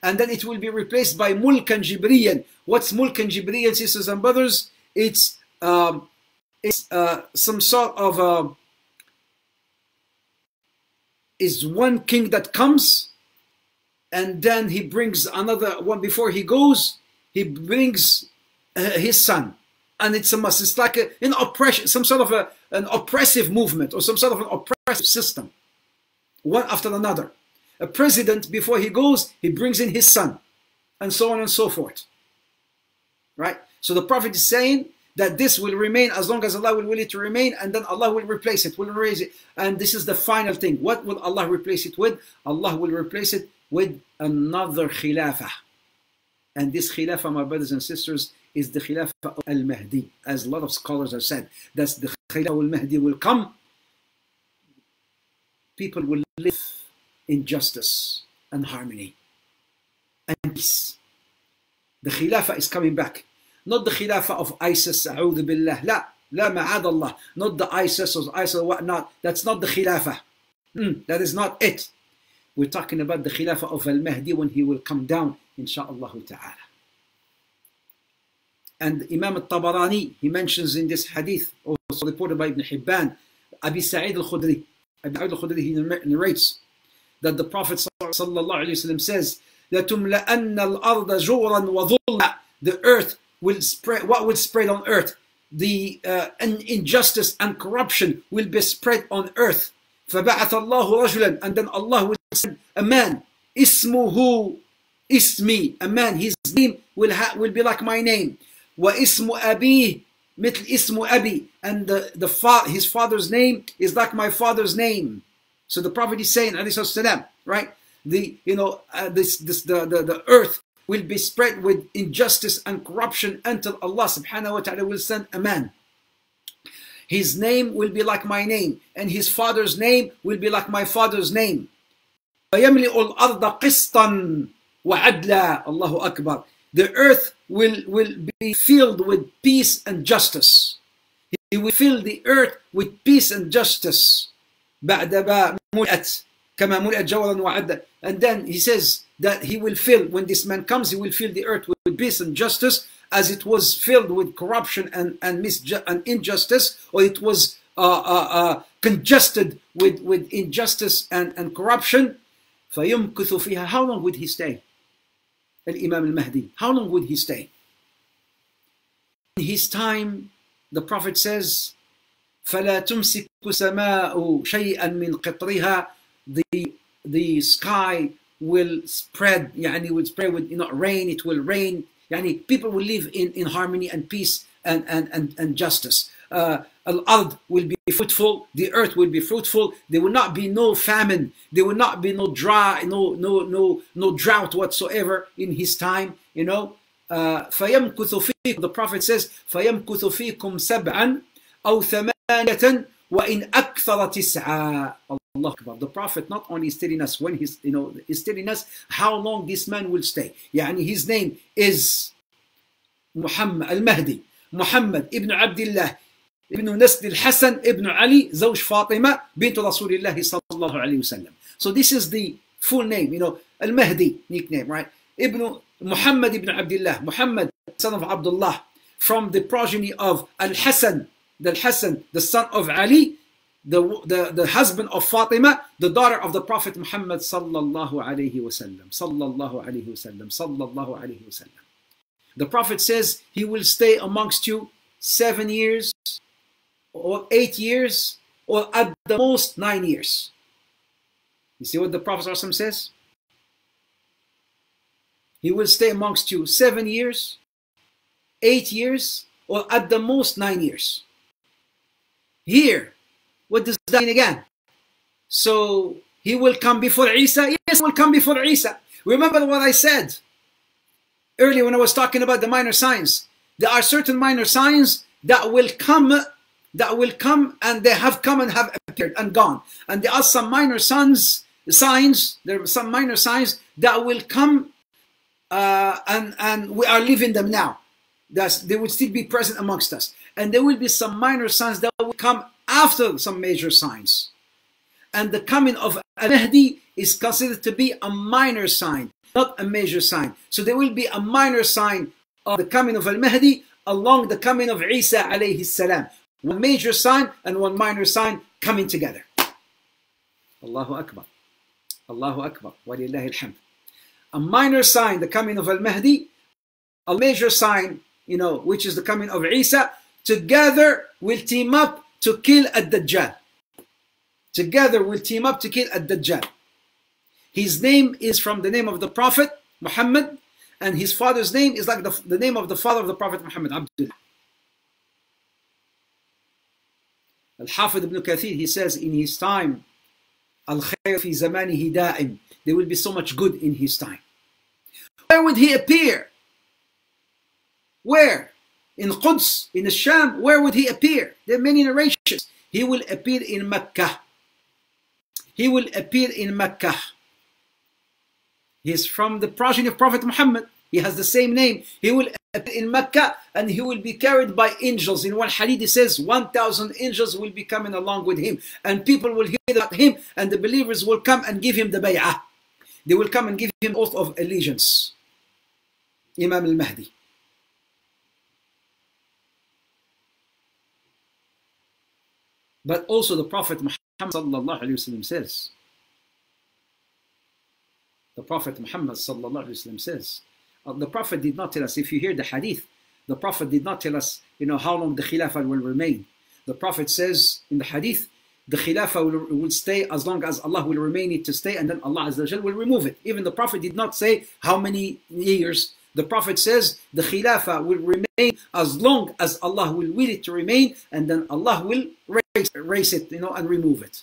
And then it will be replaced by Mulkan Jibriyan. What's Mulkan Jibriyan, sisters and brothers? It's some sort of is one king that comes, and then he brings another one before he goes. He brings his son, and it's a must. It's like an oppression, some sort of an oppressive movement, or some sort of an oppressive system, one after another. A president, before he goes, he brings in his son, and so on and so forth. Right? So the Prophet is saying that this will remain as long as Allah will will it to remain, and then Allah will replace it, will raise it. And this is the final thing. What will Allah replace it with? Allah will replace it with another Khilafah. And this Khilafah, my brothers and sisters, is the Khilafah of Al-Mahdi. As a lot of scholars have said, that's the Khilafah Al-Mahdi will come. People will live in justice and harmony and peace. The Khilafah is coming back. Not the Khilafah of ISIS, A'udhu Billah. La, la ma'adallah. Not the ISIS or ISIL, whatnot. That's not the Khilafah. That is not it. We're talking about the Khilafah of Al-Mahdi when he will come down, insha'Allah ta'ala. And Imam al-Tabarani, he mentions in this hadith, also reported by Ibn Hibban, Abi Sa'id al-Khudri. Abi Sa'id al-Khudri, he narrates that the Prophet ﷺ says, لَتُمْلَأَنَّ الْأَرْضَ جُورًا وَظُلًّا. The earth will spread. What will spread on earth? The injustice and corruption will be spread on earth. فَبَعَثَ اللَّهُ رَجُلًا. And then Allah will send a man. إِسْمُهُ إِسْمِي. A man, his name will be like my name. وَإِسْمُ أَبِيهِ مِثْلِ إِسْمُ أَبِي. And his father's name is like my father's name. So the Prophet is saying, right? The earth will be spread with injustice and corruption until Allah subhanahu wa ta'ala will send a man. His name will be like my name, and his father's name will be like my father's name. فَيَمْلِئُ الْأَرْضَ قِسْطًا وَعَدْلًا. Allahu Akbar. The earth will be filled with peace and justice. He will fill the earth with peace and justice. And then he says that he will fill, when this man comes, he will fill the earth with peace and justice, as it was filled with corruption and injustice, or it was congested with injustice and corruption. How long would he stay? Al-Imam al-Mahdi. How long would he stay? In his time, the Prophet says, فَلَا تُمْسِكُ سَمَاءُ شَيْئًا مِنْ قِطْرِهَا. The sky will spread, with rain, it will rain. People will live in harmony and peace and justice. al-ard will be fruitful, the earth will be fruitful, there will not be no famine, there will not be no dry, no drought whatsoever in his time, you know. فَيَمْكُثُ فِيكُمْ, the Prophet says, فَيَمْكُثُ فِيكُمْ سَبْعًا أَوْ ثَمَانِيَةً وَإِنْ أَكْثَرَ تِسْعًا. Allah Akbar. The Prophet not only is telling us when he's, you know, is telling us how long this man will stay. Yani his name is Muhammad al-Mahdi, Muhammad ibn Abdullah ibn Nasr al-Hasan ibn Ali, Zawj Fatima, bint Rasulullah sallallahu alayhi wasallam. So this is the full name, you know, al-Mahdi nickname, right? Ibn Muhammad ibn Abdullah, Muhammad son of Abdullah, from the progeny of al-Hasan, the Hasan, the son of Ali, the husband of Fatima, the daughter of the Prophet Muhammad sallallahu alayhi wasallam, sallallahu alayhi wasallam, sallallahu alayhi wasallam. The Prophet says he will stay amongst you 7 years or 8 years or at the most 9 years. You see what the Prophet says? He will stay amongst you 7 years, 8 years, or at the most 9 years. Here, what does that mean again? So he will come before Isa? Yes, he will come before Isa. Remember what I said earlier when I was talking about the minor signs. There are certain minor signs that will come, and they have come and have appeared and gone. And there are some minor signs. There are some minor signs that will come, and we are living them now. They will still be present amongst us. And there will be some minor signs that will come after some major signs. And the coming of Al-Mahdi is considered to be a minor sign, not a major sign. So there will be a minor sign of the coming of Al-Mahdi along the coming of Isa alayhi salam. One major sign and one minor sign coming together. Allahu Akbar. Allahu Akbar. Walillahi alhamd. A minor sign, the coming of Al-Mahdi, a major sign, you know, which is the coming of Isa, together will team up to kill ad-Dajjal. Together will team up to kill ad-Dajjal. His name is from the name of the Prophet Muhammad, and his father's name is like the name of the father of the Prophet Muhammad, Abdullah. Al-Hafid ibn Kathir, he says, in his time, al-khayr fi zamanihi da'im, there will be so much good in his time. Where would he appear? Where? In Quds, in Sham, where would he appear? There are many narrations. He will appear in Mecca. He will appear in Mecca. He is from the progeny of Prophet Muhammad. He has the same name. He will appear in Mecca, and he will be carried by angels. In one hadith, it says 1,000 angels will be coming along with him, and people will hear about him, and the believers will come and give him the bay'ah. They will come and give him oath of allegiance. Imam al-Mahdi. But also the Prophet Muhammad sallallahu alayhi wasallam says, the Prophet Muhammad sallallahu alayhi wasallam says, the Prophet did not tell us, if you hear the hadith, the Prophet did not tell us, you know, how long the Khilafah will remain. The Prophet says in the hadith, the Khilafah will stay as long as Allah will remain it to stay, and then Allah Azza will remove it. Even the Prophet did not say how many years. The Prophet says the Khilafah will remain as long as Allah will it to remain, and then Allah will erase it, you know, and remove it.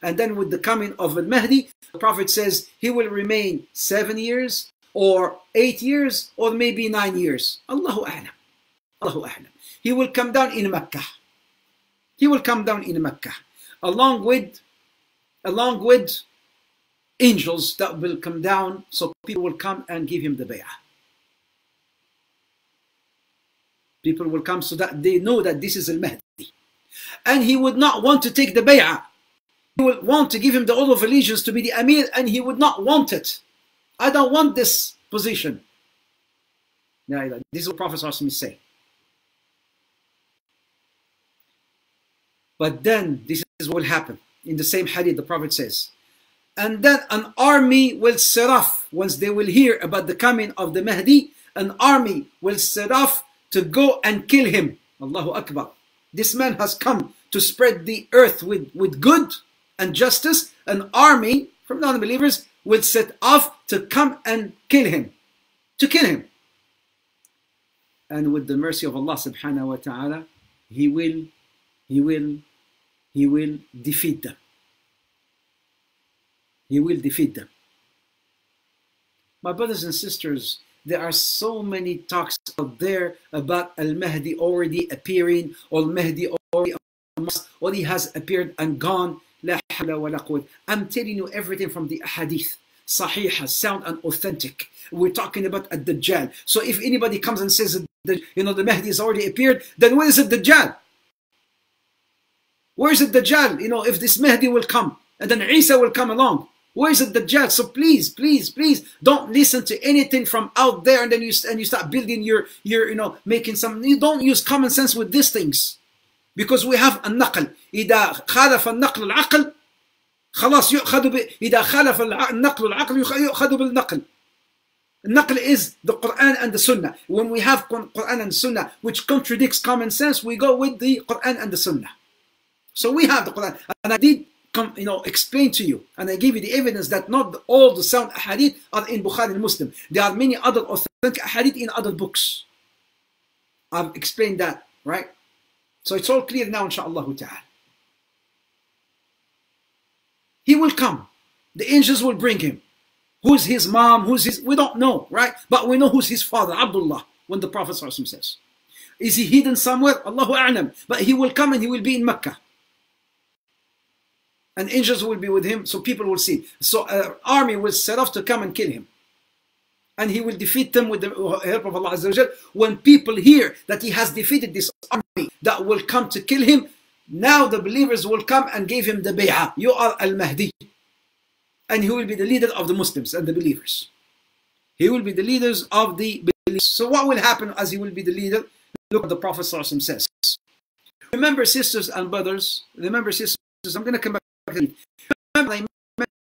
And then with the coming of al-Mahdi, the Prophet says he will remain 7 years or 8 years or maybe 9 years. Allahu A'lam. Allahu A'lam. He will come down in Mecca. He will come down in Mecca along with angels that will come down, so people will come and give him the bay'ah. People will come so that they know that this is al-Mahdi. And he would not want to take the bay'ah. He will want to give him the oath of allegiance to be the Amir, and he would not want it. I don't want this position. This is what Prophet Sallallahu Alaihi Wasallam is saying. But then, this is what will happen. In the same hadith, the Prophet says, and then an army will set off, once they will hear about the coming of the Mahdi, an army will set off to go and kill him. Allahu Akbar. This man has come to spread the earth with good and justice. An army from non-believers will set off to come and kill him. To kill him. And with the mercy of Allah subhanahu wa ta'ala, he will he will defeat them. He will defeat them. My brothers and sisters, there are so many talks out there about Al-Mahdi already appearing, or Al-Mahdi already or he has appeared and gone. La hawla wa la quwwata. I'm telling you everything from the hadith. Sahih, sound and authentic. We're talking about ad-Dajjal. So if anybody comes and says, the Mahdi has already appeared, then where is ad-Dajjal? Where is ad-Dajjal? If this Mahdi will come, and then Isa will come along. Where is ad-Dajjal? So please, please, please, don't listen to anything from out there, and then you start building your making some. You don't use common sense with these things, because we have an-naql. إذا خالف النقل العقل خلاص يؤخذ ب إذا خالف النقل العقل يؤخذ بالنقل. Naql is the Quran and the Sunnah. When we have Quran and Sunnah which contradicts common sense, we go with the Quran and the Sunnah. So we have the Quran, and I did explain to you, and I gave you the evidence that not all the sound hadith are in Bukhari and Muslim. There are many other authentic hadith in other books. I've explained that, right? So it's all clear now, inshaAllah ta'ala. He will come. The angels will bring him. Who's his mom? We don't know, right? But we know who's his father, Abdullah, when the Prophet ﷺ says. Is he hidden somewhere? Allahu a'lam. But he will come and he will be in Mecca. And angels will be with him, so people will see. So an army will set off to come and kill him. And he will defeat them with the help of Allah Azza wa Jal. When people hear that he has defeated this army that will come to kill him, now the believers will come and give him the bay'ah. You are al-Mahdi. And he will be the leader of the Muslims and the believers. He will be the leaders of the believers. So what will happen as he will be the leader? Look what the Prophet ﷺ says. Remember, sisters and brothers, remember, sisters, I'm going to come back to it. Remember, I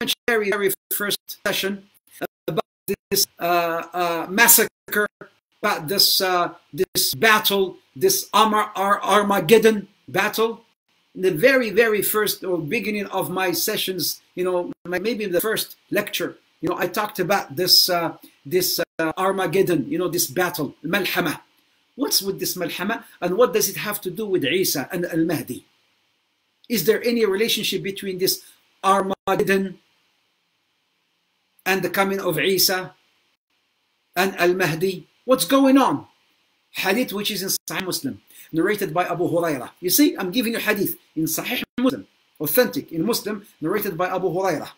mentioned very, very first session about this massacre, about this battle, this Armageddon battle. In the very, very first or beginning of my sessions, maybe the first lecture, I talked about this Armageddon, this battle, Malhama. What's with this Malhama, and what does it have to do with Isa and Al-Mahdi? Is there any relationship between this Armageddon and the coming of Isa and Al-Mahdi? What's going on? Hadith which is in Sahih Muslim, narrated by Abu Hurairah. You see, I'm giving you hadith in Sahih Muslim, authentic in Muslim, narrated by Abu Hurairah,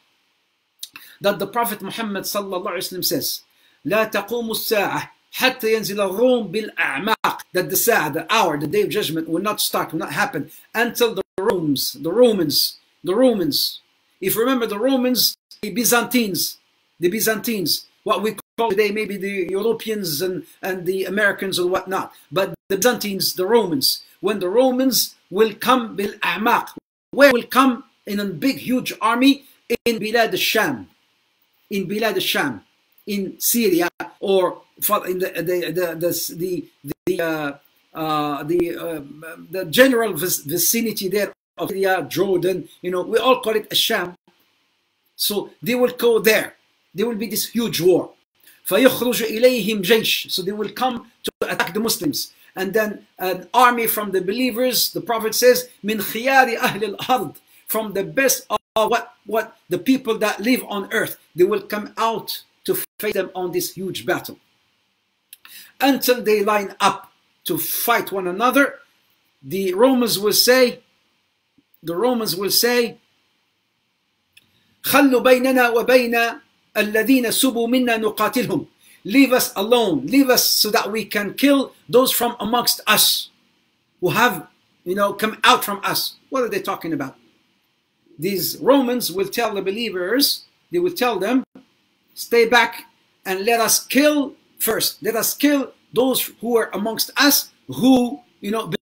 that the Prophet Muhammad sallallahu alaihi wasallam says, "La taqumu as-sa'ah hatta yanzil ar-rum bil a'maq." That the sa'ah, the hour, the day of judgment will not start, will not happen until the Romans. If you remember the Romans, the Byzantines, what we call today maybe the Europeans and the Americans and whatnot, but the Byzantines, the Romans, when the Romans will come bil a'maq, where will come in a big huge army in Bilad al-Sham, in Syria, or in the general vicinity there of Syria, Jordan, we all call it al-Sham. So they will go there. There will be this huge war. فَيَخْرُجُ إِلَيْهِمْ جَيْشٍ. So they will come to attack the Muslims. And then an army from the believers, the Prophet says, مِنْ خِيَارِ أَهْلِ الْأَرْضِ. From the best of what the people that live on earth, they will come out to face them on this huge battle. Until they line up to fight one another, the Romans will say, خَلُّ بَيْنَنَا وَبَيْنَا الَّذِينَ سُبُوا مِنَّا نُقَاتِلْهُم. Leave us alone, leave us so that we can kill those from amongst us who have, come out from us. What are they talking about? These Romans will tell the believers, they will tell them, stay back and let us kill first. Let us kill those who are amongst us who,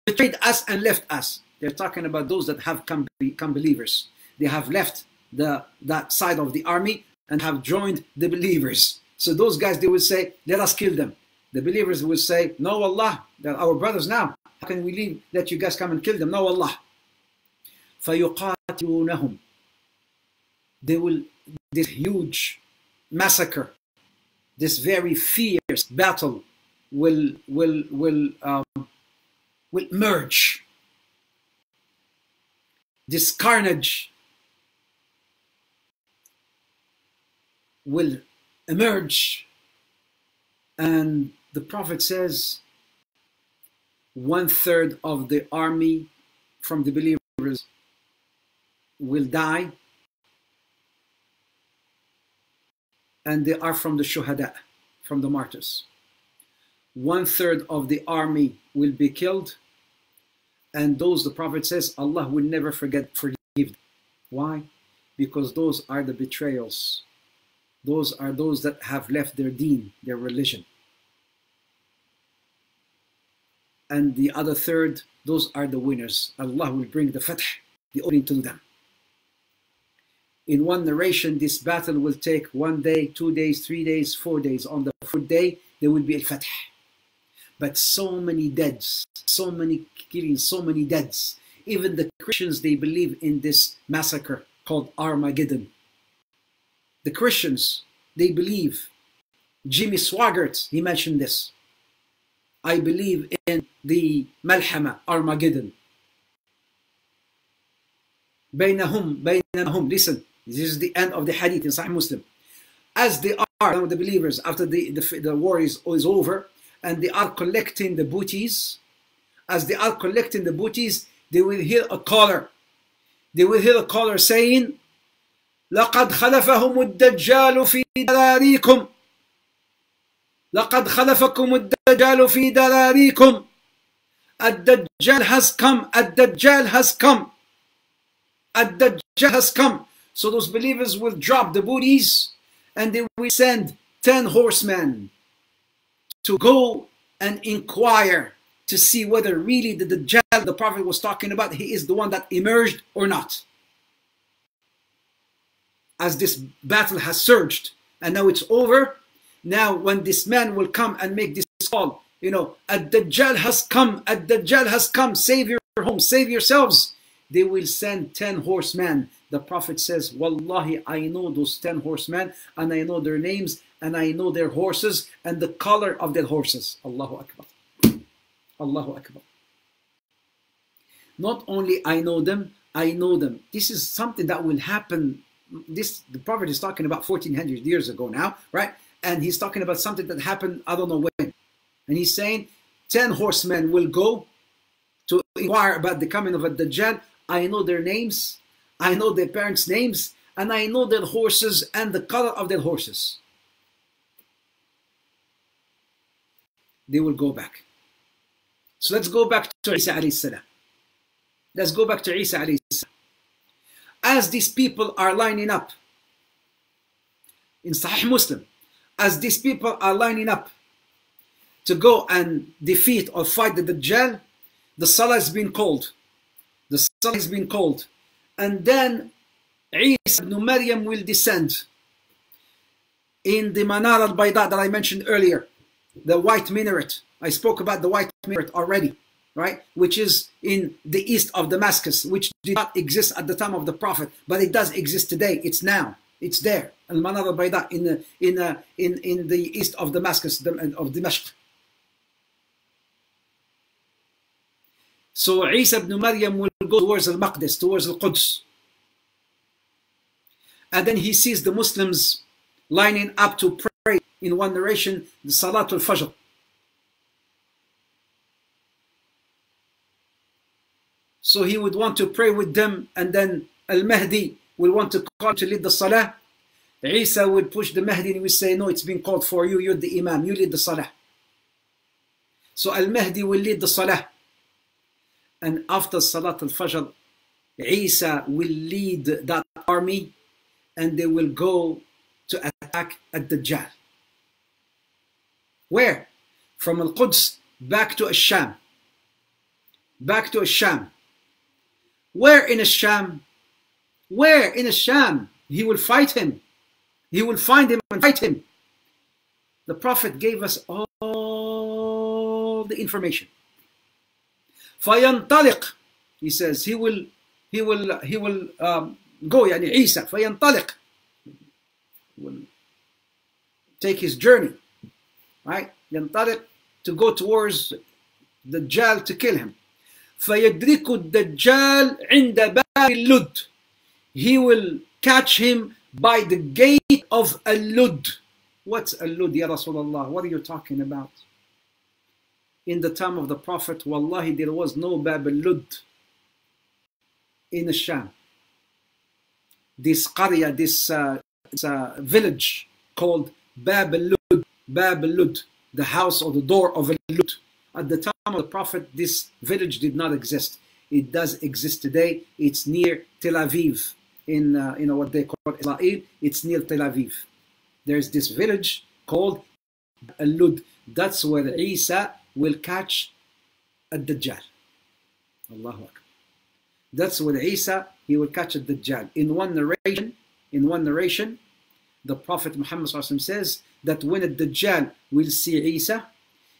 betrayed us and left us. They're talking about those that have become believers. They have left that side of the army and have joined the believers. So those guys, they will say, let us kill them. The believers will say, no Allah, they're our brothers now. How can we let you guys come and kill them? No Allah. فَيُقَاتِلُونَهُمْ. They will, this huge massacre, this very fierce battle will merge this carnage will emerge. And the Prophet says, 1/3 of the army from the believers will die, and they are from the shuhada, from the martyrs. 1/3 of the army will be killed, and those, the Prophet says, Allah will never forgive them. Why? Because those are the betrayals. Those are those that have left their deen, their religion. And the other third, those are the winners. Allah will bring the fath, the opening to them. In one narration, this battle will take 1 day, 2 days, 3 days, 4 days. On the 4th day, there will be al-fath. But so many deads, so many killings, so many deads. Even the Christians, they believe in this massacre called Armageddon. The Christians, they believe. Jimmy Swaggart, he mentioned this. I believe in the Malhama, Armageddon. Bainahum, listen, this is the end of the hadith in Sahih Muslim. As they are, now the believers, after the war is over, and they are collecting the booties, as they are collecting the booties, they will hear a caller. They will hear a caller saying, لَقَدْ خَلَفَهُمُ الدَّجَّالُ فِي دَرَارِيكُمْ لَقَدْ خَلَفَكُمُ الدَّجَّالُ فِي دَرَارِيكُمْ Ad-Dajjal has come, Ad-Dajjal has come, Ad-Dajjal has come. So those believers will drop the booties and they will send 10 horsemen to go and inquire to see whether really the Dajjal the Prophet was talking about, he is the one that emerged or not. As this battle has surged and now it's over, now when this man will come and make this call, you know, Ad-Dajjal has come, Ad-Dajjal has come, save your home, save yourselves. They will send 10 horsemen. The Prophet says, Wallahi, I know those 10 horsemen, and I know their names, and I know their horses, and the color of their horses. Allahu Akbar. Allahu Akbar. Not only I know them, I know them. This is something that will happen. This, the Prophet is talking about 1400 years ago now, right? And he's talking about something that happened, I don't know when. And he's saying, 10 horsemen will go to inquire about the coming of Ad-Dajjal. I know their names, I know their parents' names, and I know their horses and the color of their horses. They will go back. So let's go back to Isa alayhi salam. Let's go back to Isa alayhi salam. As these people are lining up, in Sahih Muslim, as these people are lining up to go and defeat or fight the Dajjal, the Salah has been called. The Salah has been called. And then Isa ibn Maryam will descend in the Manar al-Bayda that I mentioned earlier, the white minaret. I spoke about the white minaret already, right? Which is in the east of Damascus, which did not exist at the time of the Prophet, but it does exist today. It's now. It's there. Al-Manar al-Bayda in the east of Damascus, of Dimashq. So Isa ibn Maryam will go towards al-Maqdis, towards al-Quds. And then he sees the Muslims lining up to pray, in one narration, the Salatul Fajr. So he would want to pray with them, and then al-Mahdi will want to call to lead the Salah. Isa would push the Mahdi and he would say, no, it's been called for you, you're the Imam, you lead the Salah. So al-Mahdi will lead the Salah. And after Salat al-Fajr, Isa will lead that army and they will go to attack Ad-Dajjal. Where? From Al-Quds back to Ash-Sham. Back to Ash-Sham. Where in Ash-Sham? Where in Ash-Sham? He will fight him. He will find him and fight him. The Prophet gave us all the information. فَيَنْطَلِقْ, he says, he will go, يعني Isa, فَيَنْطَلِقْ, will take his journey, right? يَنْطَلِقْ, to go towards Dajjal to kill him. فَيَدْرِكُ الدَّجَّالِ عِنْدَ Al-Lud. He will catch him by the gate of Al-Lud. What's Al-Lud, Ya Rasulullah? What are you talking about? In the time of the Prophet, wallahi, there was no Bab Al-Lud in the Sham. This Qarya, this village called Bab al-Lud, Bab al-Lud, the house or the door of al-Lud. At the time of the Prophet, this village did not exist. It does exist today. It's near Tel Aviv, in you know what they call Israel. It's near Tel Aviv. There's this village called al-Lud. That's where Isa will catch ad-Dajjal. Allahu Akbar. That's where Isa, he will catch ad-Dajjal. In one narration, the Prophet Muhammad says that when ad-Dajjal will see Isa,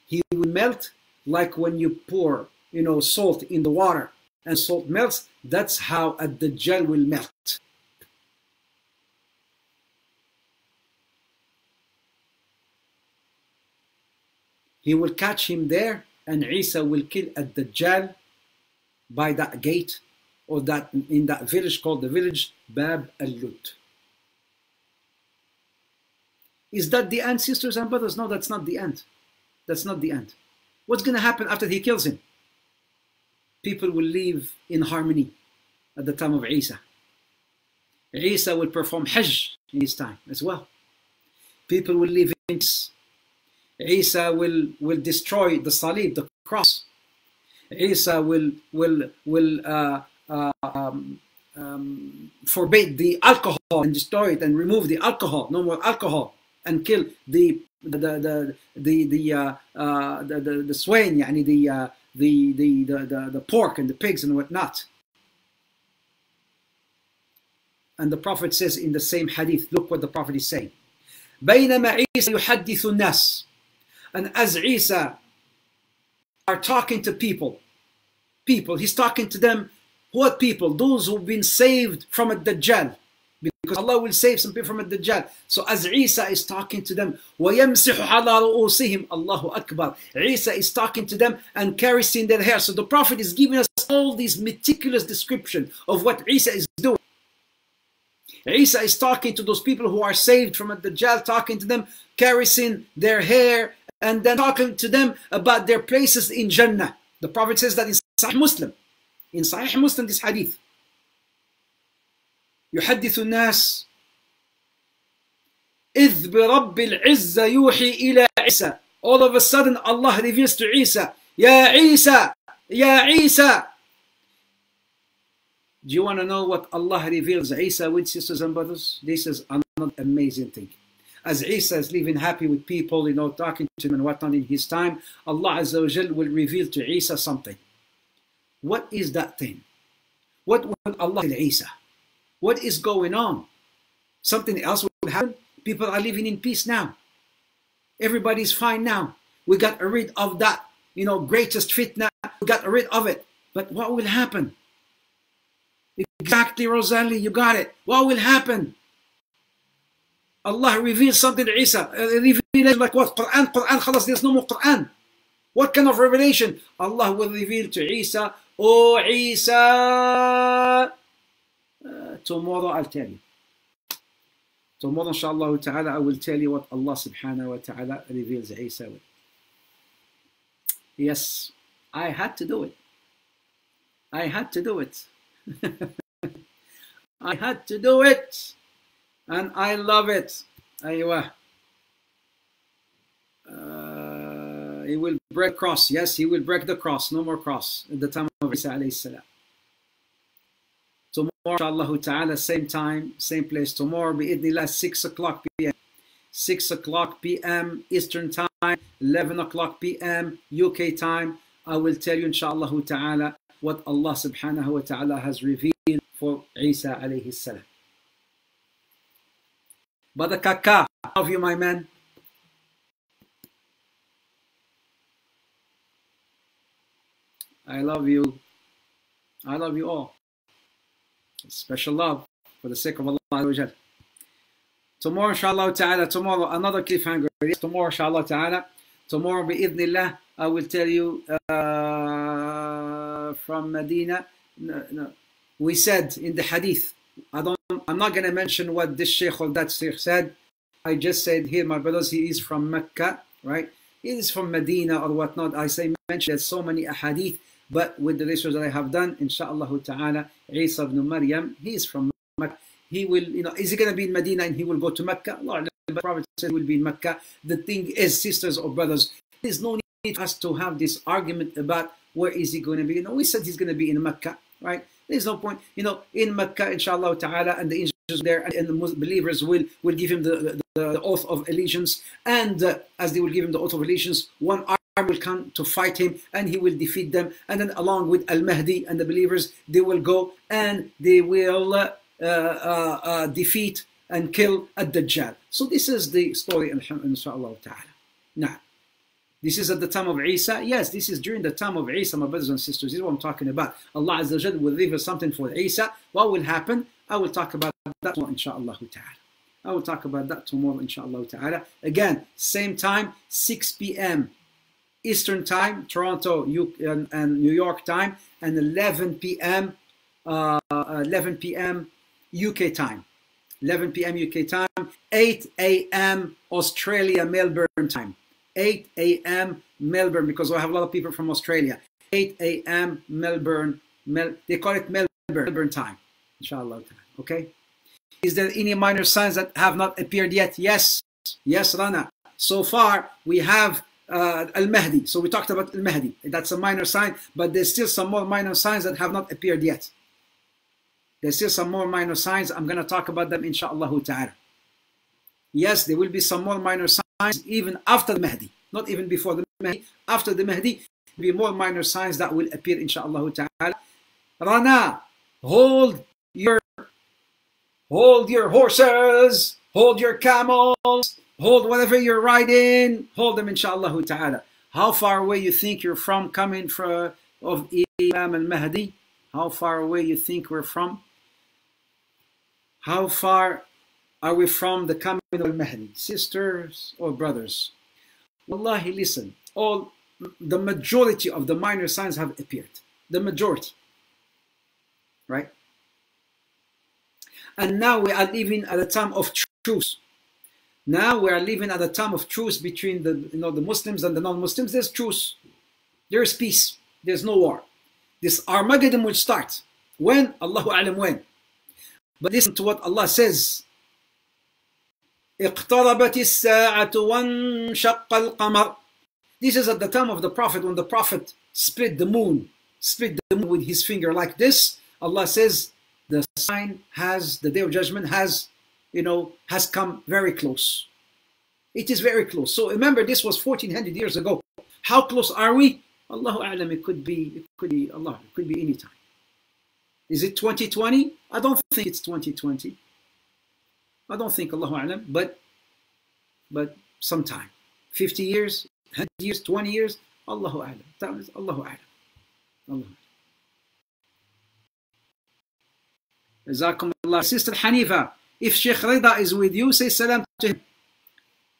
he will melt like when you pour, you know, salt in the water and salt melts. That's how ad-Dajjal will melt. He will catch him there, and Isa will kill ad-Dajjal by that gate, or that in that village called the village Bab al-Lud. Is that the end, sisters and brothers? No, that's not the end. That's not the end. What's going to happen after he kills him? People will live in harmony at the time of Isa. Isa will perform Hajj in his time as well. People will live in peace. Isa will destroy the Salib, the cross. Isa will forbid the alcohol and destroy it and remove the alcohol, no more alcohol, and kill the swain, yani the pork and the pigs and whatnot. And the Prophet says in the same hadith, look what the Prophet is saying. بينما عيسى يحدث الناس, and as Isa are talking to people, he's talking to them. What people? Those who've been saved from ad-Dajjal, because Allah will save some people from ad-Dajjal. So as Isa is talking to them, وَيَمْسِحُ عَلَىٰ رُؤُوسِهِمْ, Allahu Akbar. Isa is talking to them and caressing their hair. So the Prophet is giving us all these meticulous description of what Isa is doing. Isa is talking to those people who are saved from ad-Dajjal, talking to them, caressing their hair, and then talking to them about their places in Jannah. The Prophet says that in Sahih Muslim. In Sahih Muslim, this hadith. يُحَدِّثُ النَّاسِ إِذْ بِرَبِّ الْعِزَّ يُوحِي إِلَىٰ عِيسَى. All of a sudden, Allah reveals to Isa, Ya Isa, Ya Isa. Do you want to know what Allah reveals Isa with, sisters and brothers? This is another amazing thing. As Isa is living happy with people, you know, talking to him and whatnot in his time, Allah Azza wa Jal will reveal to Isa something. What is that thing? What will Allah tell Isa? What is going on? Something else will happen. People are living in peace now. Everybody's fine now. We got rid of that, you know, greatest fitna. We got rid of it. But what will happen? Exactly, Rosalie, you got it. What will happen? Allah reveals something to Isa. Revelation like what? Quran, khalas, there's no more Quran. What kind of revelation? Allah will reveal to Isa, Oh Isa, tomorrow I'll tell you. Tomorrow, inshaAllah ta'ala, I will tell you what Allah subhanahu wa ta'ala reveals Isa with. Yes, I had to do it. I had to do it. I had to do it. And I love it. Aywa. He will break cross. Yes, he will break the cross. No more cross at the time of Isa alayhi salam. Tomorrow, inshaAllah ta'ala, same time, same place. Tomorrow, bi'idhnillah, 6 o'clock p.m. 6 o'clock p.m. Eastern time, 11 o'clock p.m. UK time. I will tell you, inshaAllah ta'ala, what Allah subhanahu wa ta'ala has revealed for Isa alayhi salam. Brother Kaka, I love you, my man. I love you. I love you all. Special love for the sake of Allah. Tomorrow, inshallah ta'ala, tomorrow, another cliffhanger. Tomorrow, inshallah ta'ala, tomorrow, bi'idhnillah, I will tell you from Medina. No, no. we said in the hadith. I'm not going to mention what this sheikh or that sheikh said. I just said here, my brothers, he is from Mecca, right? He is from Medina or whatnot. I say mention there's so many ahadith, but with the research that I have done, inshaAllah ta'ala, Isa ibn Maryam, he is from Mecca. He will, you know, is he going to be in Medina and he will go to Mecca? Allah, the Prophet said he will be in Mecca. The thing is, sisters or brothers, there's no need for us to have this argument about where is he going to be. You know, we said he's going to be in Mecca, right? There's no point, you know, in Mecca, inshaAllah ta'ala, and the angels there and the Muslim believers will give him the oath of allegiance. And as they will give him the oath of allegiance, one arm will come to fight him and he will defeat them. And then along with Al-Mahdi and the believers, they will go and they will defeat and kill ad-Dajjal. So this is the story, inshaAllah ta'ala. Now, this is at the time of Isa. Yes, this is during the time of Isa, my brothers and sisters. This is what I'm talking about. Allah Azza wa Jal will leave us something for Isa. What will happen? I will talk about that tomorrow, inshaAllah ta'ala. I will talk about that tomorrow, inshaAllah ta'ala. Again, same time, 6 p.m. Eastern time, Toronto and New York time, and 11 p.m. UK time. 11 p.m. UK time, 8 a.m. Australia, Melbourne time. 8 a.m. Melbourne, because I have a lot of people from Australia. 8 a.m. Melbourne, they call it Melbourne time, inshallah, okay? Is there any minor signs that have not appeared yet? Yes, yes, Rana. So far, we have Al-Mahdi. So we talked about Al-Mahdi. That's a minor sign, but there's still some more minor signs that have not appeared yet. There's still some more minor signs. I'm going to talk about them, inshallah ta'ala. Yes, there will be some more minor signs. Even after the Mahdi, not even before the Mahdi, after the Mahdi, there will be more minor signs that will appear, inshaAllah ta'ala. Rana, hold your horses, hold your camels, hold whatever you're riding, hold them, inshaAllah ta'ala. How far away you think you're from coming from of Imam al-Mahdi? How far away you think we're from? How far are we from the coming of al-Mahdi, sisters or brothers? Wallahi, listen, the majority of the minor signs have appeared. The majority. Right? And now we are living at a time of truce. Now we are living at a time of truce between the, you know, the Muslims and the non-Muslims. There's truce. There's peace. There's no war. This Armageddon will start. When? Allahu A'lam when. But listen to what Allah says. اقتربت الساعة وانشق القمر. This is at the time of the Prophet, when the Prophet split the moon with his finger like this. Allah says the sign has, the day of judgment has, you know, has come very close. It is very close. So remember, this was 1400 years ago. How close are we? Allahu A'lam, it could be Allah, it could be any time. Is it 2020? I don't think it's 2020. I don't think, Allahu A'lam, but sometime. 50 years, 100 years, 20 years, Allahu A'lam. That is Allahu A'lam. Allah. Jazakum Allah. Sister Hanifa, if Shaykh Rida is with you, say salam to him.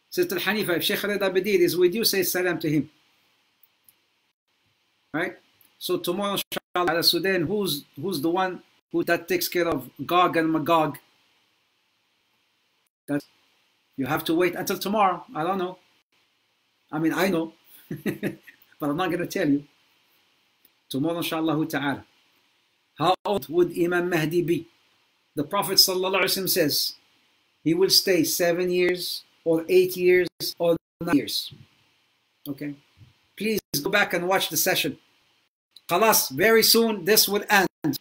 Sister Hanifa, if Shaykh Rida Badir is with you, say salam to him. Right? So tomorrow, inshallah, Sudan, who's the one that takes care of Gog and Magog? That you have to wait until tomorrow. I don't know. I mean, I know. But I'm not going to tell you. Tomorrow, inshaAllah ta'ala. How old would Imam Mahdi be? The Prophet sallallahu alaihi wasallam says, he will stay 7 years or 8 years or 9 years. Okay? Please go back and watch the session. Khalas, very soon this will end.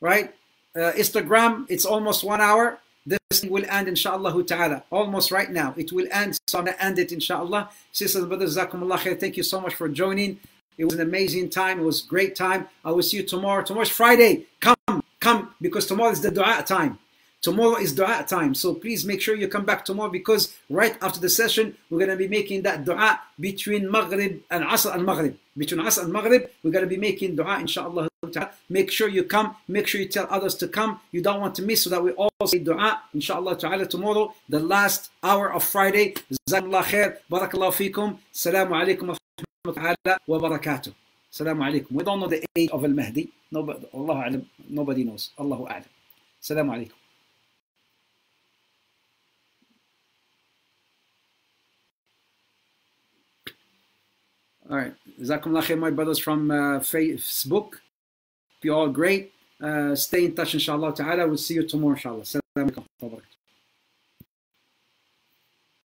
Right? Instagram, it's almost 1 hour. This will end, inshaAllah ta'ala, almost right now. It will end, so I'm going to end it, inshaAllah. Sisters and brothers, Jazakumullah khair. Thank you so much for joining. It was an amazing time. It was a great time. I will see you tomorrow. Tomorrow's Friday. Come, because tomorrow is the dua time. Tomorrow is dua time. So please make sure you come back tomorrow, because right after the session, we're going to be making that dua between Maghrib and Asr and Maghrib. Between Asr and Maghrib, we're going to be making dua, inshaAllah. Make sure you come. Make sure you tell others to come. You don't want to miss, so that we all say dua, inshallah ta'ala, tomorrow, the last hour of Friday. Jazakallah khair. Barakallahu feekum. Assalamu alaikum wa rahmatullahi wa barakatuh. Assalamu alaikum. We don't know the age of Al-Mahdi. Nobody, Allahu alam, nobody knows. Allahu alam. Assalamu alaikum. All right. Jazakumullah khair, my brothers from Facebook. Be all great. Stay in touch, inshallah ta'ala. We'll see you tomorrow, inshallah. Assalamu alaikum.